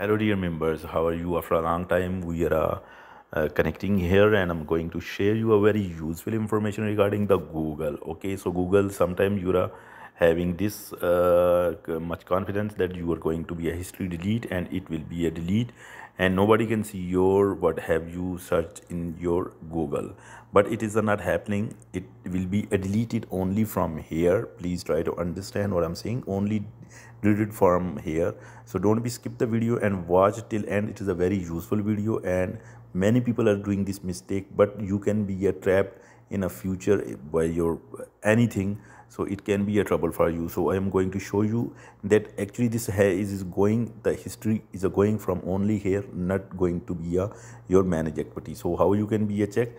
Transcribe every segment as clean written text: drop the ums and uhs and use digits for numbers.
Hello dear members, how are you? After a long time we are connecting here, and I'm going to share you a very useful information regarding the Google. Okay, so Google, sometimes you are having this much confidence that you are going to be a history delete, and it will be a delete and nobody can see your what have you searched in your Google, but it is not happening. It will be deleted only from here. Please try to understand what I'm saying. Only read it from here, so don't be skip the video and watch till end. It is a very useful video and many people are doing this mistake, but you can be trapped in a future by your anything, so it can be a trouble for you. So I am going to show you that actually this is going, the history is going from only here, not going to be your manage activity. So how you can be check?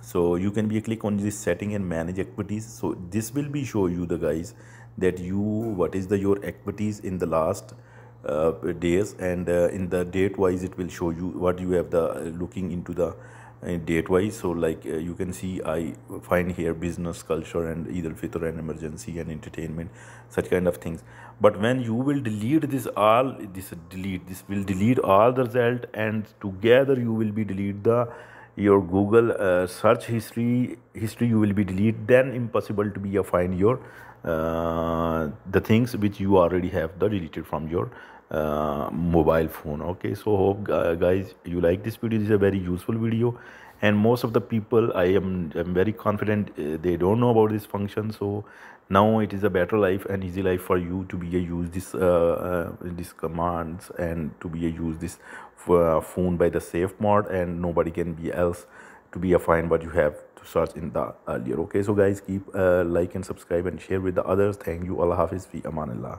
So you can be click on this setting and manage activities. So this will be show you the guys that you what is the your activities in the last days, and in the date wise it will show you what you have the looking into the date wise. So like you can see I find here business, culture, and Eid al-Fitr, and emergency, and entertainment, such kind of things. But when you will delete this all, this will delete all the result, and together you will be delete the your Google search history. You will be delete, then impossible to be a find your the things which you already have the deleted from your mobile phone. Okay, so hope guys you like this video. This is a very useful video, and most of the people I'm very confident they don't know about this function. So now it is a better life and easy life for you to be a use this these commands, and to be a use this phone by the safe mode, and nobody can be else to be a find what you have to search in the earlier. Okay, so guys keep like and subscribe and share with the others. Thank you. Allah Hafiz, fi amanillah.